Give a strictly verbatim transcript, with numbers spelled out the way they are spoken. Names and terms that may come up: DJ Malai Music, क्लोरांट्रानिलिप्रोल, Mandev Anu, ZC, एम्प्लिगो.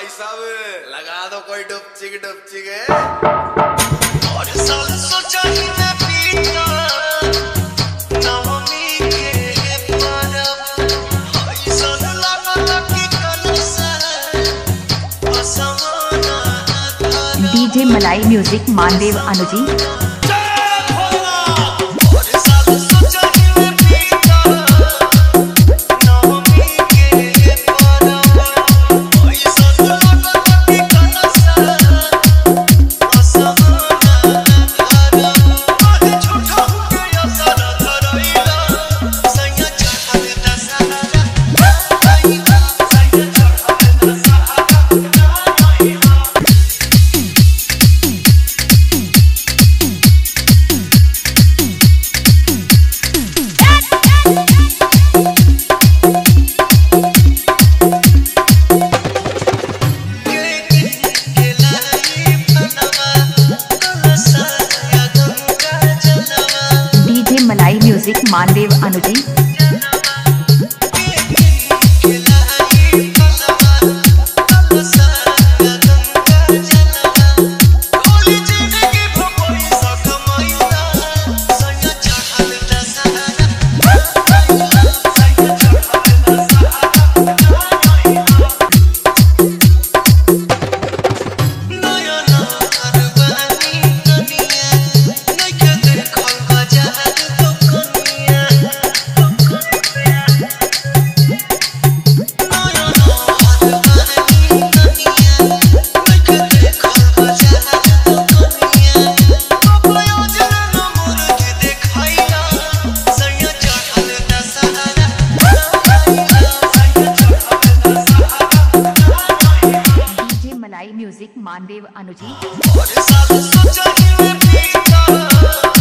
भाई साहब लगा दो कोई डुपचिक डुपचिक। डीजे मलाई music Mandev Anu ji. Music Mandev Anu ji. Music Mandev Anu जी।